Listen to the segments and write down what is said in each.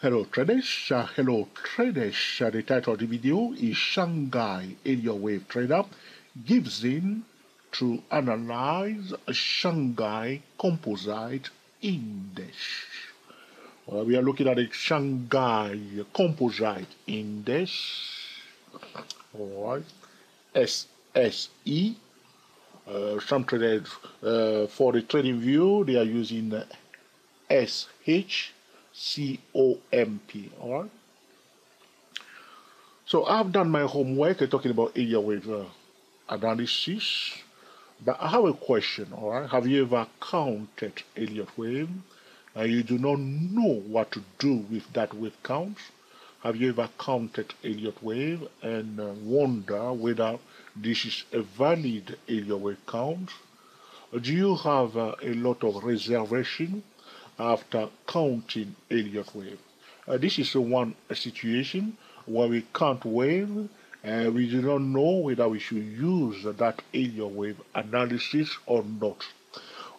Hello traders, the title of the video is Shanghai Elliottwave Trader gives in to analyze Shanghai Composite Index. Well, we are looking at the Shanghai Composite Index, alright, SSE. Some traders, for the trading view, they are using SHCOMP. All right. So I've done my homework talking about Elliottwave analysis, but I have a question. All right, have you ever counted Elliottwave and you do not know what to do with that wave count? Have you ever counted Elliottwave and wonder whether this is a valid Elliottwave count? Do you have a lot of reservation after counting Elliottwave? This is one situation where we count wave and we do not know whether we should use that Elliottwave analysis or not.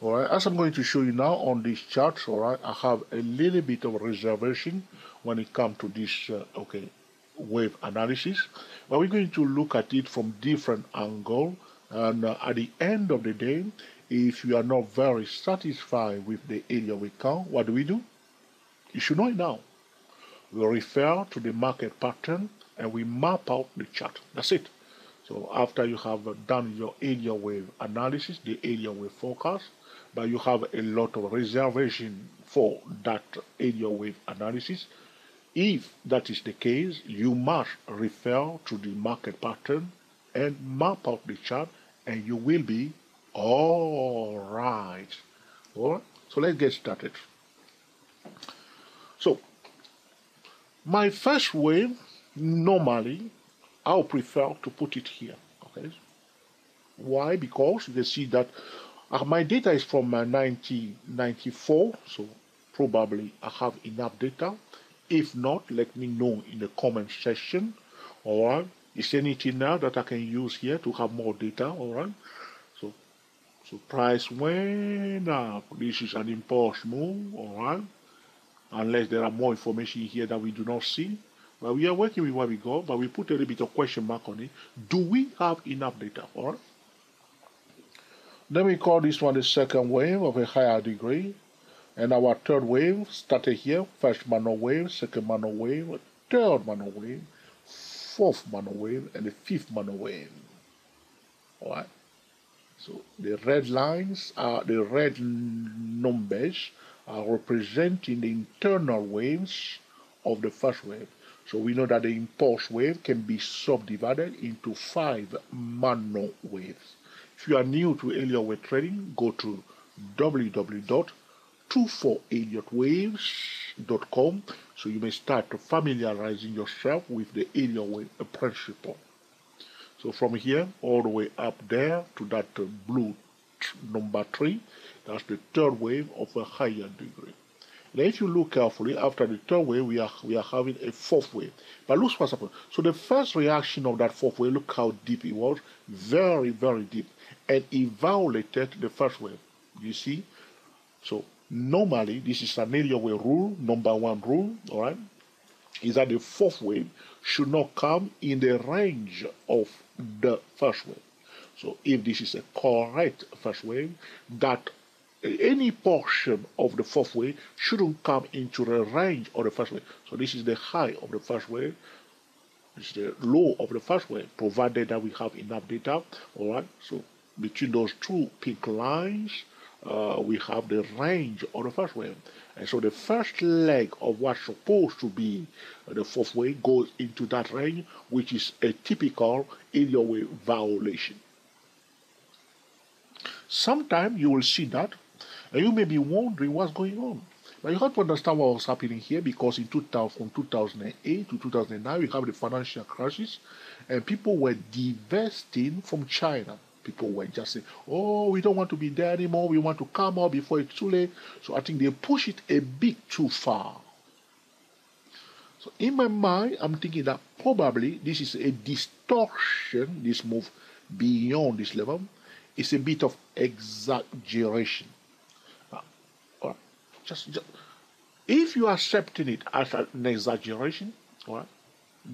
Alright, as I'm going to show you now on this chart, alright, I have a little bit of reservation when it comes to this wave analysis, but we're going to look at it from different angle, and at the end of the day, if you are not very satisfied with the Elliottwave count, what do? You should know it now. We refer to the market pattern and we map out the chart. That's it. So after you have done your Elliottwave analysis, the Elliottwave forecast, but you have a lot of reservation for that Elliottwave analysis, if that is the case, you must refer to the market pattern and map out the chart, and you will be alright. Alright, so let's get started. So my first wave, normally I'll prefer to put it here. Okay, why? Because you can see that my data is from 1994, so probably I have enough data. If not, let me know in the comment section. Alright, is there anything now that I can use here to have more data? Alright, so price went up. This is an impulse move, alright, unless there are more information here that we do not see. But we are working with what we got, but we put a little bit of question mark on it. Do we have enough data? Alright. Then we call this one the second wave of a higher degree. And our third wave started here. First minor wave, second minor wave, third minor wave, fourth minor wave, and the fifth minor wave. Alright. So the red lines are the red numbers are representing the internal waves of the first wave. So we know that the impulse wave can be subdivided into 5 minor waves. If you are new to Elliottwave trading, go to www.24elliottwaves.com, so you may start familiarizing yourself with the Elliottwave principle. So from here all the way up there to that blue number 3, that's the third wave of a higher degree. Now if you look carefully, after the third wave we are having a fourth wave. But look what's happened. So the first reaction of that fourth wave, look how deep it was, very, very deep, and it violated the first wave. You see? So normally this is an Elliottwave rule, number 1 rule, alright, is that the fourth wave should not come in the range of the first wave. So if this is a correct first wave, that any portion of the fourth wave shouldn't come into the range of the first wave. So this is the high of the first wave, this is the low of the first wave, provided that we have enough data. Alright, so between those two pink lines, we have the range of the first wave, and so the first leg of what's supposed to be the fourth wave goes into that range, which is a typical Elliottwave violation. Sometimes you will see that, and you may be wondering what's going on. But you have to understand what was happening here, because in 2008 to 2009 we have the financial crisis, and people were divesting from China. People were just saying, oh, we don't want to be there anymore, we want to come out before it's too late. So I think they push it a bit too far. So in my mind, I'm thinking that probably this is a distortion, this move beyond this level. It's a bit of exaggeration. Just If you are accepting it as an exaggeration, all right,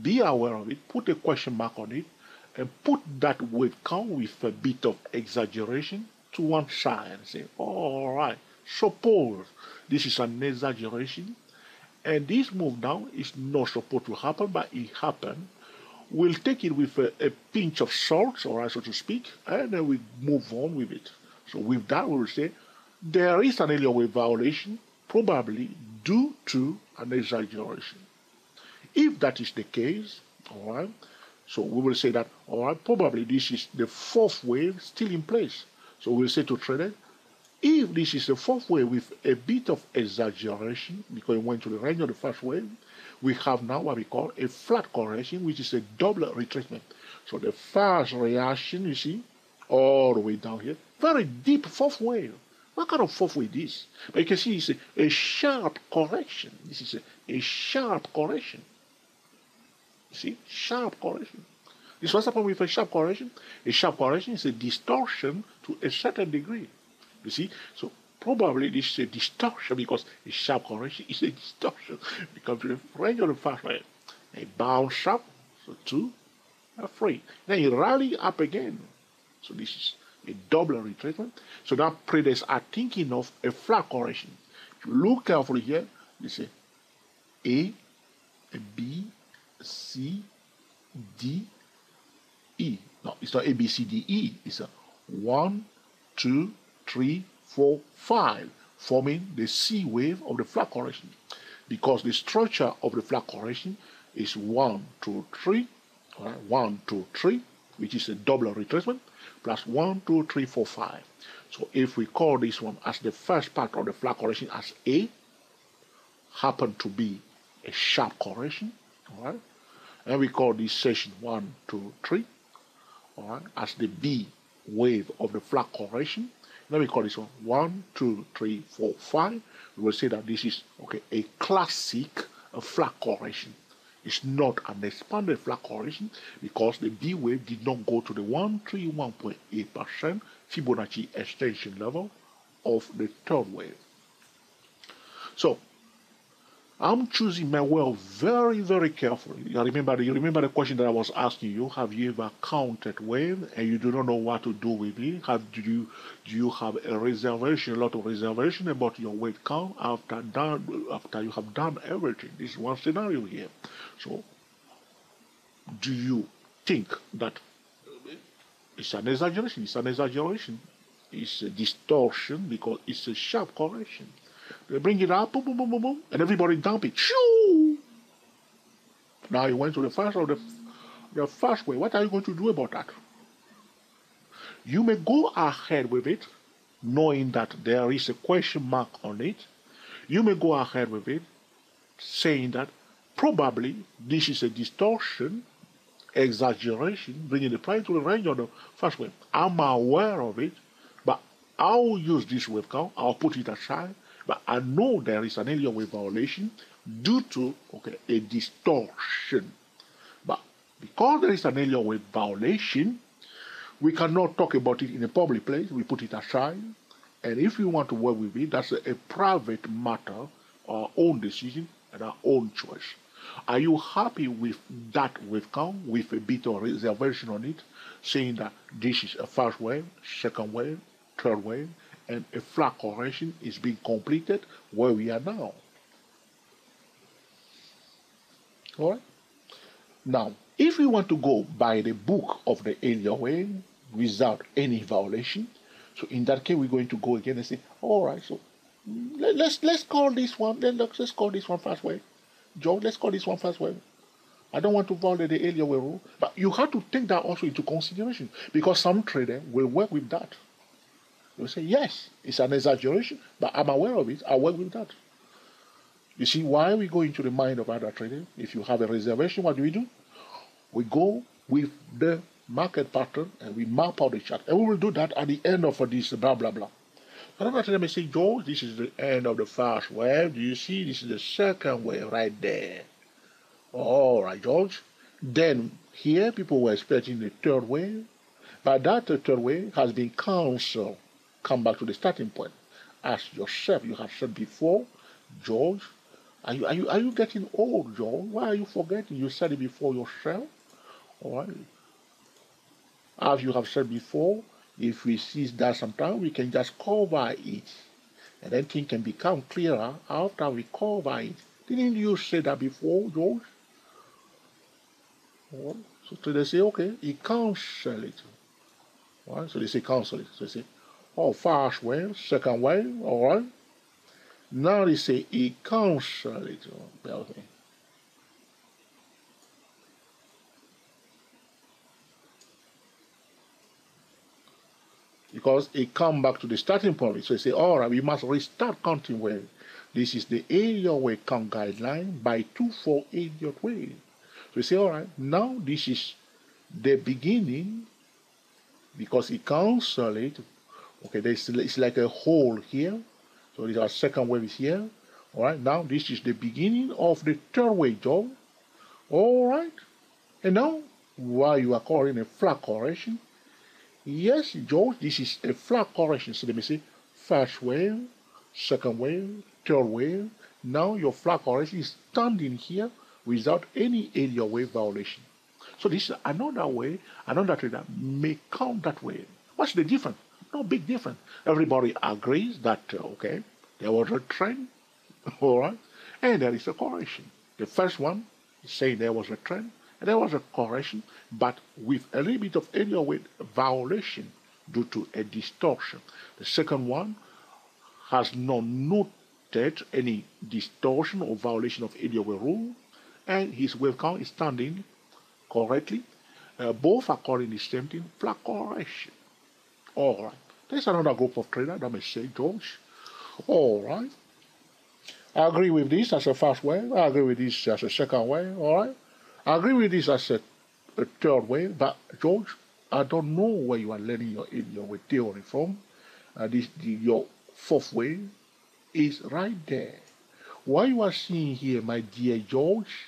be aware of it, put a question mark on it, and put that wave count with a bit of exaggeration to one side and say, all right, suppose this is an exaggeration, and this move down is not supposed to happen, but it happened. We'll take it with a pinch of salt, all right, so to speak, and then we move on with it. So with that, we'll say there is an Elliott violation, probably due to an exaggeration. If that is the case, all right, so we will say that, all right, probably this is the fourth wave still in place. So we'll say to trader, if this is the fourth wave with a bit of exaggeration, because it went to the range of the first wave, we have now what we call a flat correction, which is a double retracement. So the first reaction, you see, all the way down here, very deep fourth wave. What kind of fourth wave is this? But you can see it's a sharp correction. This is a sharp correction. You see, sharp correction. This was happened with a sharp correction. A sharp correction is a distortion to a certain degree. You see, so probably this is a distortion because a sharp correction is a distortion because the range of the first wave, a bounce up, so 2, 3. Then you rally up again. So this is a double retracement. So now traders are thinking of a flat correction. If you look carefully here, you see A, B, C, D, E. No, it's not A, B, C, D, E. It's a 1, 2, 3, 4, 5, forming the C wave of the flat correction, because the structure of the flat correction is 1, 2, 3, all right, 1, 2, 3, which is a double retracement, plus 1, 2, 3, 4, 5. So if we call this one as the first part of the flat correction as A, happened to be a sharp correction, all right, and we call this session 1, 2, 3, all right, as the B wave of the flat correction. Let me call this one 1, 2, 3, 4, 5. We will say that this is, okay, a classic flat correction. It's not an expanded flat correction because the B wave did not go to the 131.8% Fibonacci extension level of the third wave. So I'm choosing my wave very, very carefully. Now remember, you remember the question that I was asking you: have you ever counted wave and you do not know what to do with it? Do you have a reservation, a lot of reservation about your wave count after you have done everything? This is one scenario here. So, do you think that it's an exaggeration? It's an exaggeration. It's a distortion because it's a sharp correction. They bring it up, boom, boom, boom, boom, boom, and everybody dump it. Shoo! Now you went to the first or the first way. What are you going to do about that? You may go ahead with it, knowing that there is a question mark on it. You may go ahead with it, saying that probably this is a distortion, exaggeration, bringing the price to the range of the first wave. I'm aware of it, but I'll use this wave count. I'll put it aside. But I know there is an Elliott wave violation due to, okay, a distortion. But because there is an Elliott wave violation, we cannot talk about it in a public place. We put it aside. And if we want to work with it, that's a private matter, our own decision and our own choice. Are you happy with that wave count with a bit of reservation on it, saying that this is a first wave, second wave, third wave, and a flat correction is being completed where we are now? All right. Now, if we want to go by the book of the Elliott wave without any violation, so in that case we're going to go again and say, all right, so let's call this one. Let's call this one first wave, Joe. Let's call this one first wave. I don't want to violate the Elliott wave rule, but you have to take that also into consideration, because some trader will work with that. You say, yes, it's an exaggeration, but I'm aware of it. I work with that. You see why we go into the mind of other traders? If you have a reservation, what do? We go with the market pattern and we map out the chart. And we will do that at the end of this blah, blah, blah. Another trader may say, Joe, this is the end of the first wave. Do you see? This is the second wave right there. All right, George. Then here, people were expecting the third wave, but that the third wave has been cancelled. Come back to the starting point. Ask yourself, you have said before, George, Are you getting old, John? Why are you forgetting? You said it before yourself. All right. As you have said before, if we see that sometime, we can just cover it. And then things can become clearer after we cover it. Didn't you say that before, George? Well, so they say, okay, he cancel it. All right, so they say cancel it. So they say, oh, first wave, second wave, all right. Now they say he cancel it. Okay. Because it come back to the starting point. So they say, all right, we must restart counting wave. This is the Elliott wave count guideline by 24 Elliott wave. So we say, all right, now this is the beginning because it cancel it. Okay, it's like a hole here. So this our second wave is here. All right, now this is the beginning of the third wave, Joe. All right, and now while you are calling a flat correction, yes, George, this is a flat correction. So let me say, first wave, second wave, third wave. Now your flat correction is standing here without any Elliott wave violation. So this is another way, another trader may count that way. What's the difference? No big difference. Everybody agrees that, okay, there was a trend, all right, and there is a correction. The first one is saying there was a trend. There was a correction, but with a little bit of Elliott wave violation due to a distortion. The second one has not noted any distortion or violation of Elliott wave rule, and his wave count is standing correctly. Both are calling the same thing, flat correction. All right. There's another group of traders that may say, George, all right, I agree with this as a first wave. I agree with this as a second wave. All right. I agree with this as a third wave, but George, I don't know where you are learning your Elliott wave theory from. Your fourth wave is right there. What you are seeing here, my dear George,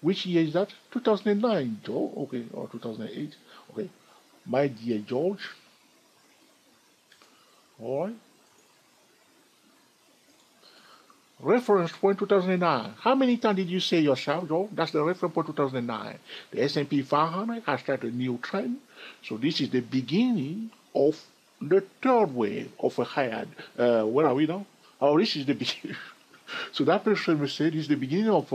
which year is that? 2009, Joe, okay, or 2008, okay. My dear George, all right. Reference point 2009. How many times did you say yourself, Joe? That's the reference point 2009. The S&P 500 has started a new trend. So this is the beginning of the third wave of a higher. Where are we now? Oh, this is the beginning. So that person will say this is the beginning of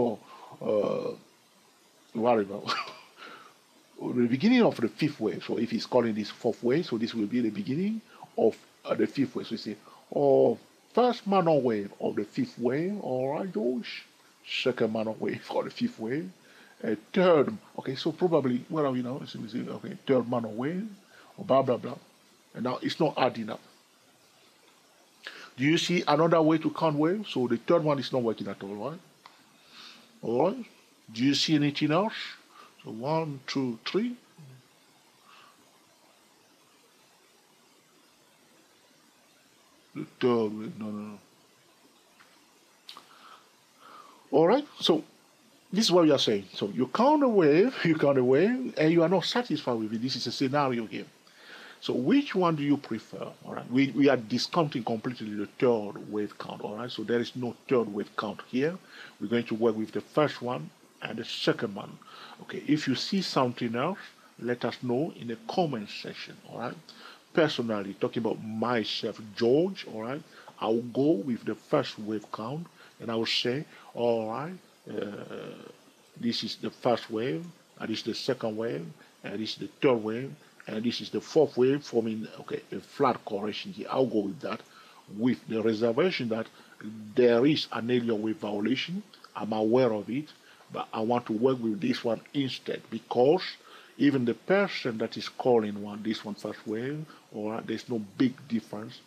whatever. The beginning of the fifth wave. So if he's calling this fourth wave, so this will be the beginning of the fifth wave. So we say, oh. First minor wave of the fifth wave, all right, George. Second minor wave of the fifth wave. Third, okay, so probably, where are we now? So we say, okay, third minor wave, blah, blah, blah. And now it's not adding up. Do you see another way to count waves? So the third one is not working at all, right? All right. Do you see anything else? So 1, 2, 3. The third wave, no. All right, so this is what we are saying. So you count a wave, and you are not satisfied with it. This is a scenario game. So which one do you prefer? All right, we are discounting completely the third wave count. All right, so there is no third wave count here. We're going to work with the first one and the second one. Okay, if you see something else, let us know in the comment section. All right. Personally, talking about myself, George, all right, I'll go with the first wave count, and I will say, all right, this is the first wave, and this is the second wave, and this is the third wave, and this is the fourth wave, forming, okay, a flat correction here. I'll go with that, with the reservation that there is an Elliott wave violation. I'm aware of it, but I want to work with this one instead, because even the person that is calling this one first wave, or there's no big difference.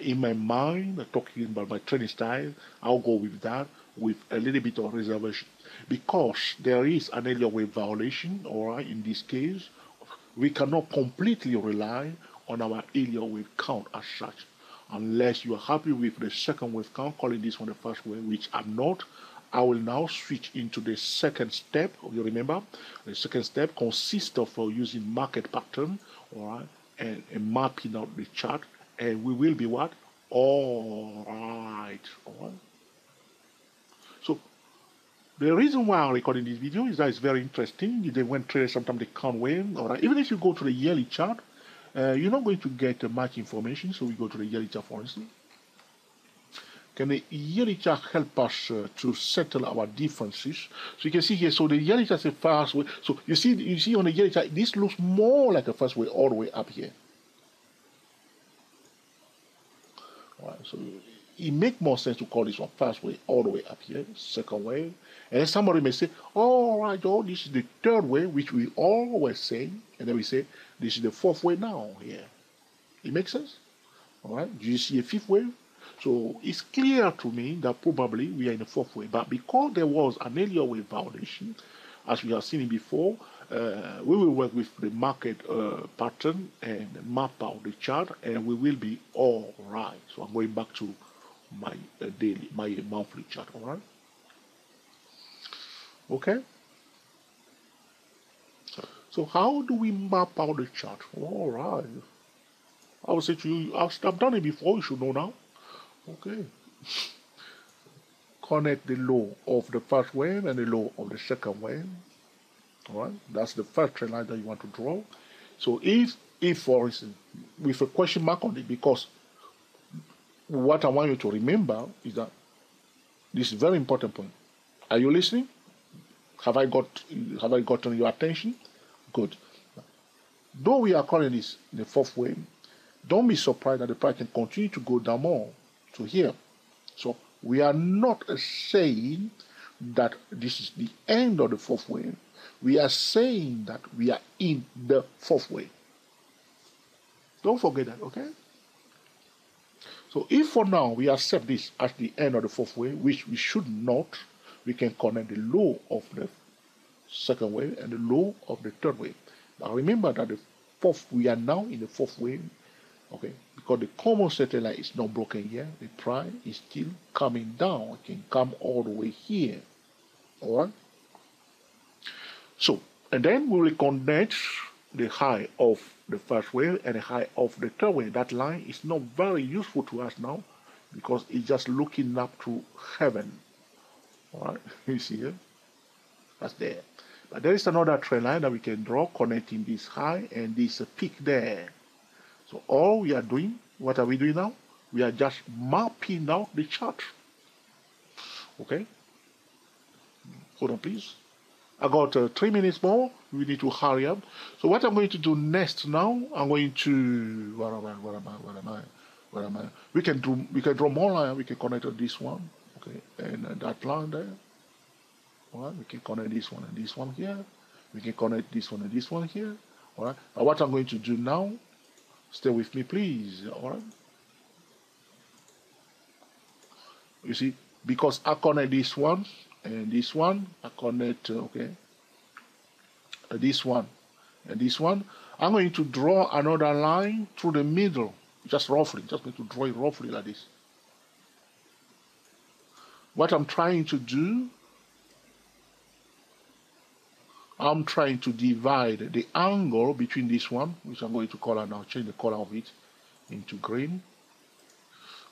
In my mind, talking about my training style, I'll go with that with a little bit of reservation. Because there is an Elliott wave violation, or in this case, we cannot completely rely on our Elliott wave count as such. Unless you are happy with the second wave count, calling this one the first wave, which I'm not. I will now switch into the second step. You remember, the second step consists of using market pattern, all right, and mapping out the chart, and we will be what? All right. So The reason why I'm recording this video is that it's very interesting. They went through, sometimes they can't win. All right. Even if you go to the yearly chart, you're not going to get much information. So we go to the yearly chart, for instance. Can the yearly chart help us to settle our differences? So you can see here, so the yearly chart is a fast way. So you see on the yearly chart, this looks more like a fast way all the way up here. All right, so it makes more sense to call this one fast way all the way up here, second wave. And then somebody may say, all right, oh, this is the third wave, which we always say. And then we say, this is the fourth wave now here. It makes sense? All right, do you see a fifth wave? So it's clear to me that probably we are in the fourth wave, but because there was an earlier wave violation, as we have seen it before, we will work with the market pattern and map out the chart, and we will be all right. So I'm going back to my monthly chart. All right. Okay. So how do we map out the chart? All right. I will say to you, I've done it before. You should know now. Okay, connect the low of the first wave and the low of the second wave. All right, that's the first trend line that you want to draw. So if for instance, with a question mark on it, because what I want you to remember is that this is a very important point. Are you listening? Have I gotten your attention? Good. Though we are calling this the fourth wave, don't be surprised that the price can continue to go down more. So here, so we are not saying that this is the end of the fourth wave. We are saying that we are in the fourth wave. Don't forget that, okay? So if for now we accept this as the end of the fourth wave, which we should not, we can connect the low of the second wave and the low of the third wave. Now remember that the fourth, we are now in the fourth wave. Okay, because the common setting line is not broken here, the price is still coming down. It can come all the way here. All right. So, and then we will connect the high of the first wave and the high of the third wave. That line is not very useful to us now because it's just looking up to heaven. All right, you see here, that's there. But there is another trend line that we can draw connecting this high and this peak there. So all we are doing, what are we doing now? We are just mapping out the chart. Okay? Hold on, please. I got 3 minutes more. We need to hurry up. So what I'm going to do next now, I'm going to... Where am I? We can draw more line. We can connect to this one. Okay? And that line there. All right? We can connect this one and this one here. We can connect this one and this one here. All right? But what I'm going to do now, stay with me, please. All right. You see, because I connect this one and this one, I connect this one and this one. I'm going to draw another line through the middle, just roughly. Just going to draw it roughly like this. What I'm trying to do, I'm trying to divide the angle between this one, which I'm going to color now, change the color of it into green.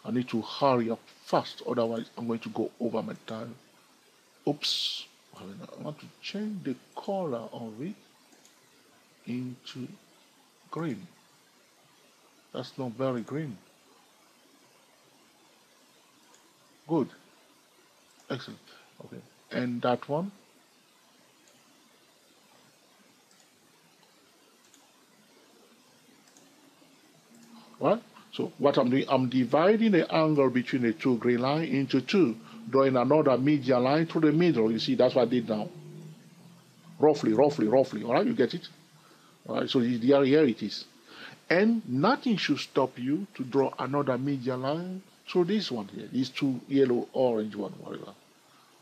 I need to hurry up fast, otherwise I'm going to go over my time. Oops, I want to change the color of it into green. That's not very green. Good. Excellent. Okay, and that one. Right? So what I'm doing, I'm dividing the angle between the two green lines into two, drawing another median line through the middle. You see, that's what I did now. Roughly. All right, you get it? All right, so here it is. And nothing should stop you to draw another median line through this one here, these two yellow, orange one, whatever.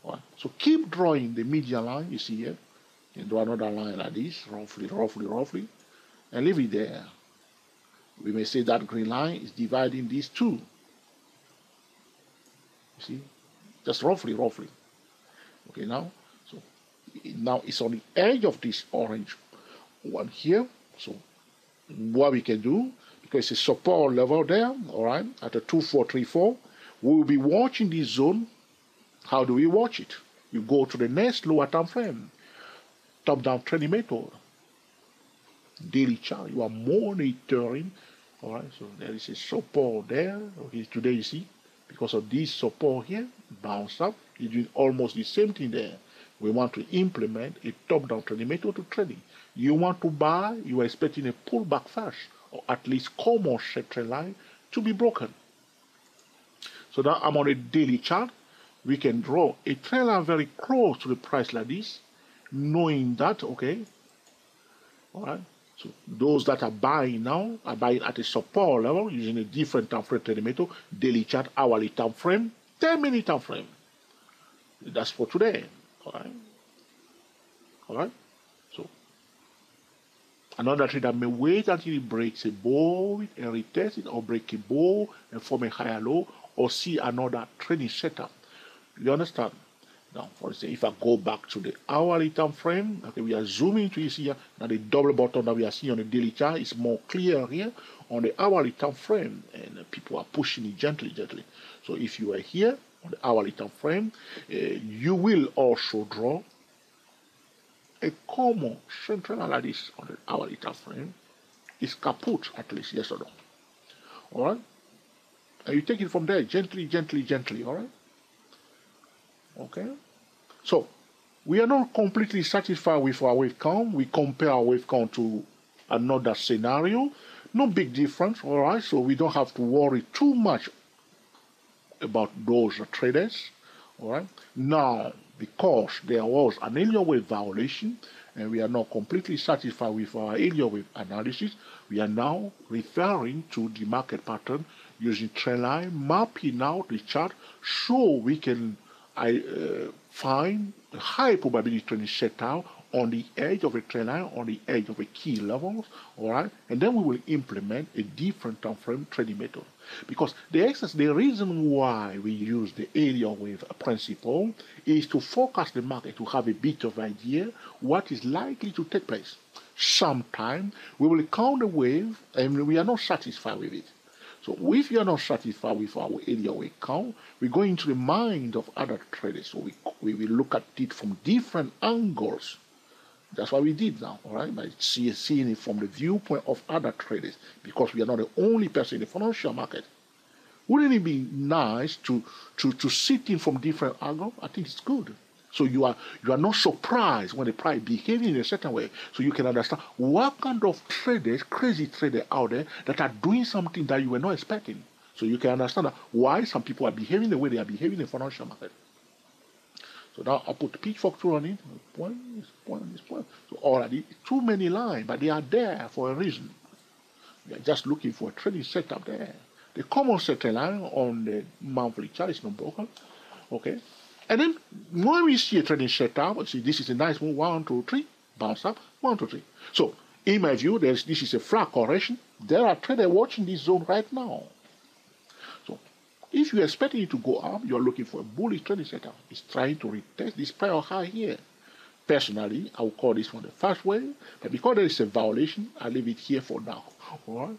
All right, so keep drawing the median line, you see here, and draw another line like this, roughly, and leave it there. We may say that green line is dividing these two. You see? Just roughly. Okay, now, so now it's on the edge of this orange one here. So what we can do, because it's a support level there, all right, at a 2434, we'll be watching this zone. How do we watch it? You go to the next lower time frame, top-down trading method, daily chart. You are monitoring. All right, so there is a support there. Okay, today you see, because of this support here, bounce up. It's doing almost the same thing there. We want to implement a top-down trading method to trading. You want to buy, you are expecting a pullback flash, or at least common shape trend line to be broken. So now I'm on a daily chart. We can draw a trend line very close to the price like this, knowing that, okay, all right, so those that are buying now are buying at a support level using a different time frame trading method, daily chart, hourly time frame, 10-minute time frame. That's for today. All right. So another trade that may wait until it breaks a ball and retest it, or break a ball and form a higher low, or see another trading setup. You understand? Now, for instance, if I go back to the hourly time frame, okay, we are zooming to this here. Now the double bottom that we are seeing on the daily chart is more clear here on the hourly time frame, and people are pushing it gently. So if you are here on the hourly time frame, you will also draw a common central analysis on the hourly time frame. It's kaput, at least, yes or no. All right, and you take it from there gently. All right, okay. So we are not completely satisfied with our wave count. We compare our wave count to another scenario. No big difference. All right, so we don't have to worry too much about those traders. All right, now because there was an Elliott wave violation and we are not completely satisfied with our Elliott wave analysis, we are now referring to the market pattern using trend line, mapping out the chart so we can find a high probability trend set out on the edge of a trend line, on the edge of a key level, all right? And then we will implement a different time frame trading method. Because the reason why we use the Elliott wave principle is to forecast the market, to have a bit of idea what is likely to take place. Sometimes we will count the wave and we are not satisfied with it. So if you are not satisfied with our Elliott wave count, we go into the mind of other traders. So we will look at it from different angles. That's what we did now, all right, by seeing it from the viewpoint of other traders, because we are not the only person in the financial market. Wouldn't it be nice to sit in from different angles? I think it's good. So you are not surprised when the price behaves in a certain way. So you can understand what kind of traders, crazy traders out there that are doing something that you were not expecting. So you can understand why some people are behaving the way they are behaving in the financial market. So now I put pitchfork tool on it, point. So already too many lines, but they are there for a reason. We are just looking for a trading setup there. The common setup line on the monthly chart is not broken. Okay. And then when we see a trading setup, see this is a nice move, 1, 2, 3, bounce up, 1, 2, 3. So in my view, this is a flat correction. There are traders watching this zone right now. If you expect it to go up, you're looking for a bullish trading setup. It's trying to retest this prior high here. Personally, I would call this one the first wave, but because there is a violation, I leave it here for now. All right.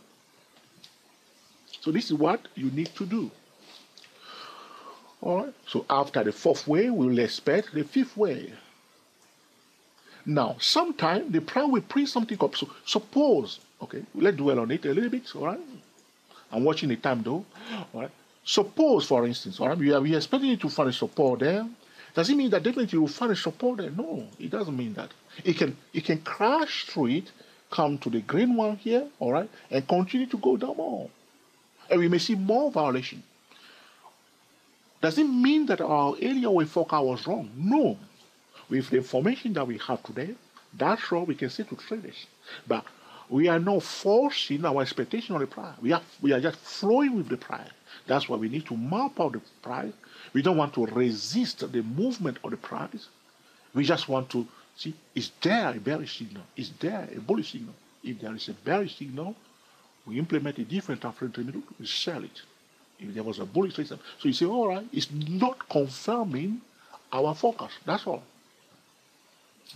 So this is what you need to do. All right. So after the fourth wave, we will expect the fifth wave. Now, sometime the price will print something up. So suppose, okay, let's dwell on it a little bit. All right. I'm watching the time though. All right. Suppose, for instance, all right, we are expecting it to find a support there. Does it mean that definitely you will find a support there? No, it doesn't mean that. It can crash through it, come to the green one here, all right, and continue to go down more. And we may see more violation. Does it mean that our Elliott wave forecast was wrong? No. With the information that we have today, that's what we can say to traders. But we are not forcing our expectation on the price. We are just flowing with the price. That's why we need to map out the price. We don't want to resist the movement of the price. We just want to see, is there a bearish signal? Is there a bullish signal? If there is a bearish signal, we implement a different time frame, we sell it. If there was a bullish signal. So you say, all right, it's not confirming our forecast. That's all.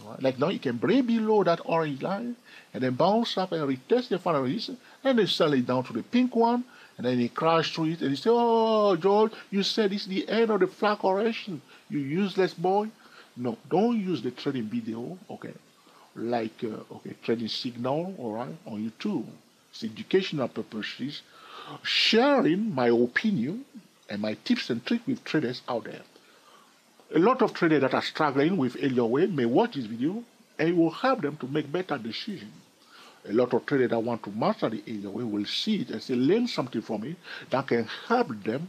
Right. Like now, you can break below that orange line and then bounce up and retest the final resistance, and then sell it down to the pink one, and then it crashes through it, and you say, oh, George, you said it's the end of the flat correction, you useless boy. No, don't use the trading video, okay, like trading signal, all right, on YouTube. It's educational purposes, sharing my opinion and my tips and tricks with traders out there. A lot of traders that are struggling with Elliott Wave may watch this video, and it will help them to make better decisions. A lot of traders that want to master the Elliott Wave will see it and say, learn something from it that can help them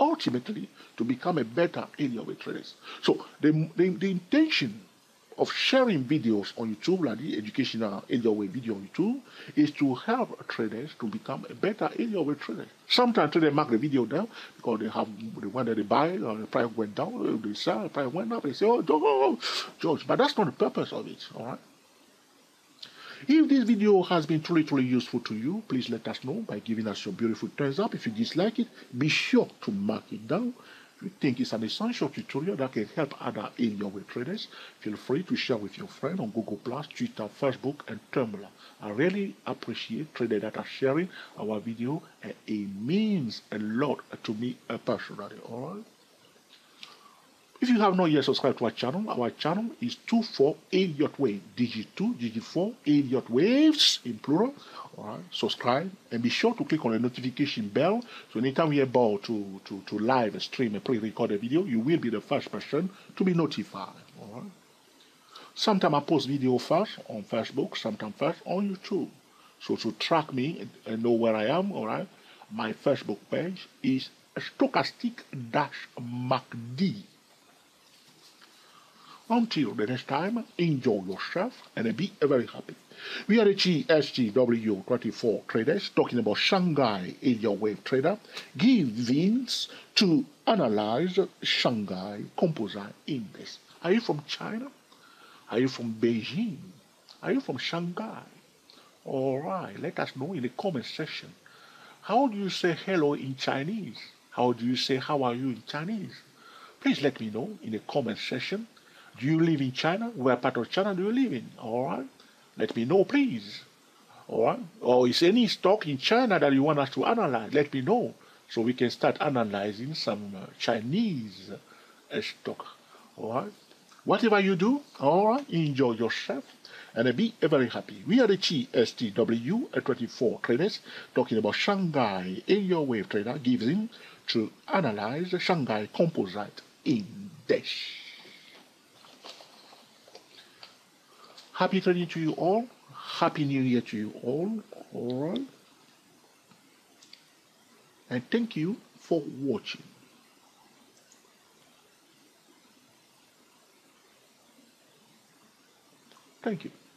ultimately to become a better Elliott Wave traders. So the intention of sharing videos on YouTube, like the educational Elliott Wave video on YouTube, is to help traders to become a better Elliott Wave trader. Sometimes traders mark the video down because they have the one that they buy, or the price went down, they sell, the price went up, they say, oh, George, but that's not the purpose of it, all right? If this video has been truly useful to you, please let us know by giving us your beautiful thumbs up. If you dislike it, be sure to mark it down. If you think it's an essential tutorial that can help other Elliott Wave traders, feel free to share with your friend on Google+, Twitter, Facebook, and Tumblr. I really appreciate traders that are sharing our video, and it means a lot to me personally, alright? If you have not yet subscribed to our channel is 24Elliottwaves, digit 2, digit 4, Elliottwaves in plural. All right, subscribe and be sure to click on the notification bell, so anytime we are about to live stream and pre-record a video, you will be the first person to be notified. All right. Sometimes I post video first on Facebook, sometimes first on YouTube. So to track me and know where I am, all right, my Facebook page is stochastic-macd. Until the next time, enjoy yourself and be very happy. We are the GSGW24 traders talking about Shanghai Elliott Wave trader giving to analyze Shanghai Composite Index. Are you from China? Are you from Beijing? Are you from Shanghai? All right, let us know in the comment section. How do you say hello in Chinese? How do you say how are you in Chinese? Please let me know in the comment section. Do you live in China? Where part of China do you live in? All right. Let me know, please. All right. Or is any stock in China that you want us to analyze? Let me know so we can start analyzing some Chinese stock. All right. Whatever you do, all right, enjoy yourself and be very happy. We are the GSTW24 traders talking about Shanghai Elliott Wave trader gives in to analyze the Shanghai Composite Index. Happy trading to you all. Happy New Year to you all. All right. And thank you for watching. Thank you.